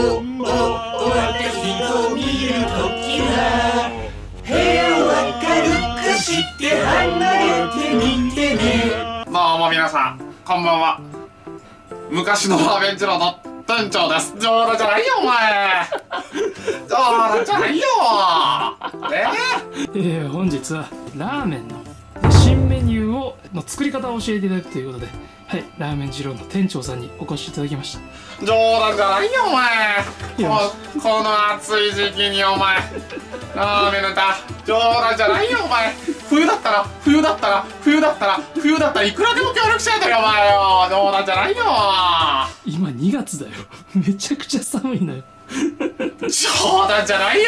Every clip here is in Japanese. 私を見るときは部屋を明るくして離れてみてね。どうも皆さんこんばんは。昔のアベンジローの店長です。冗談じゃないよお前冗談じゃないよ本日はラーメンの新メニューの作り方を教えていただくということで、はい、ラーメン二郎の店長さんにお越しいただきました。冗談じゃないよお前この暑い時期にお前ラーメンなんだ冗談じゃないよお前冬だったらいくらでも協力しないとよお前よ。冗談じゃないよ。今2月だよ。めちゃくちゃ寒いんだよ。冗談じゃないよ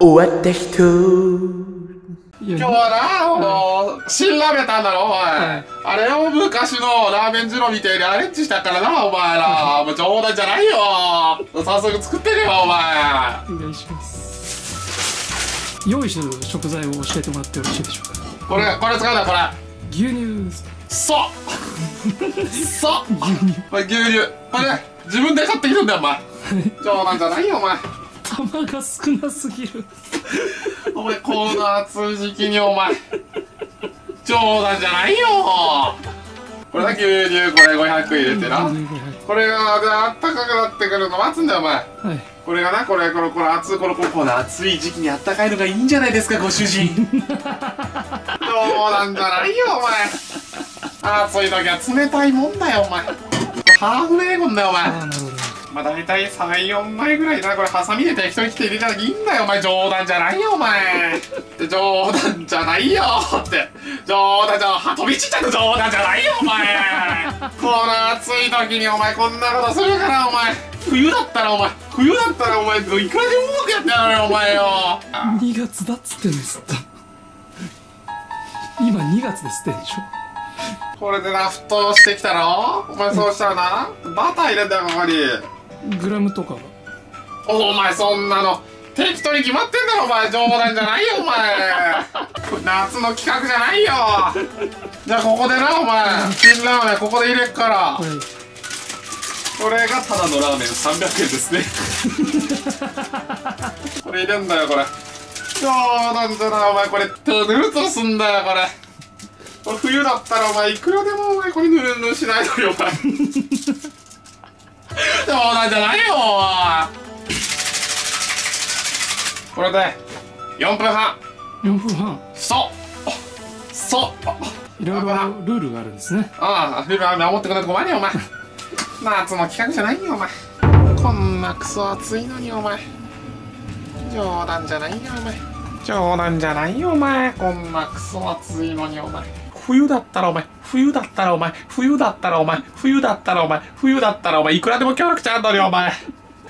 終わった人今日はな、新ラーメンたんだろお前、はい、あれを昔のラーメン二郎みたいにアレンジしたからなお前らもう冗談じゃないよ早速作ってねよお前。お願いします。用意してる食材を教えてもらってよろしいでしょうか。これ使うなこれ牛乳ですか。そう牛乳これ、ね、自分で買ってきるんだよお前冗談じゃないよお前玉が少なすぎるお前こんな暑い時期にお前冗談じゃないよ。これだけ牛乳これ500入れてなこれがあったかくなってくるの待つんだよお前、はい、これがなこの暑い時期にあったかいのがいいんじゃないですかご主人冗談じゃないよお前暑い時は冷たいもんだよお前ハーフベーコンだよお前。まあ大体3、4枚ぐらいなこれハサミで適当に切って入れたらいいんだよお前。冗談じゃないよお前冗談じゃないよって冗談じゃハトビちっちゃく冗談じゃないよお前この暑い時にお前こんなことするからお前冬だったらお前いくらでもうまくやってやるよお前よ。2月だっつってんですって今2月ですってんでしょ。これでな沸騰してきたろお前。そうしたらなバター入れんだよここにグラムとか。お前そんなの適当に決まってんだろお前。冗談じゃないよお前夏の企画じゃないよじゃあここでなお前辛ラーメンここで入れっから、はい、これがただのラーメン300円ですねこれ入れんだよこれ冗談じゃないお前これ手ぬるっとすんだよこれ冬だったらお前いくらでもお前これぬるぬるしないのよお前冗談じゃないよ。これで4分半そういろいろルールがあるんですね。ああルール守ってくれて困るよお前夏の企画じゃないよお前こんなクソ暑いのにお前冗談じゃないよお前冗談じゃないよお前こんなクソ暑いのにお前冬だったらお前いくらでも協力ちゃうんだよお前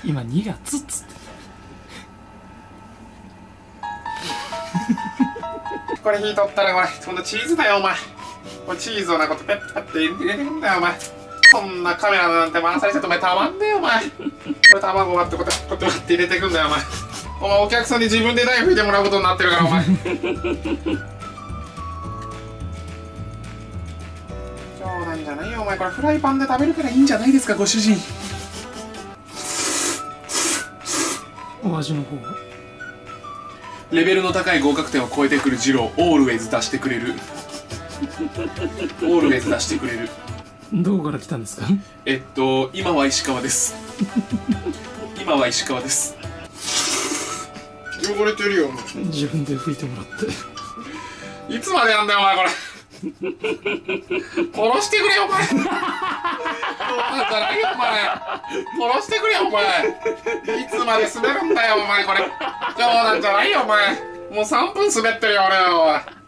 今2月っつってこれ火取ったらお前そんなチーズだよお前これチーズをなことペッパッて入れてくんだよお前こんなカメラなんて回されちゃってお前たまんねえよお前これ卵割ってこうやって入れてくんだよお前お前お客さんに自分でナイフ入れてもらうことになってるからお前冗談じゃないよお前これフライパンで食べるからいいんじゃないですかご主人。お味の方はレベルの高い合格点を超えてくる二郎オールウェイズ出してくれるどこから来たんですか。今は石川です汚れてるよ自分で拭いてもらっていつまでやんだよお前これ殺してくれよお前殺してくれよお前いつまで滑るんだよお前これ冗談じゃないよお前もう3分滑ってるよ俺よお前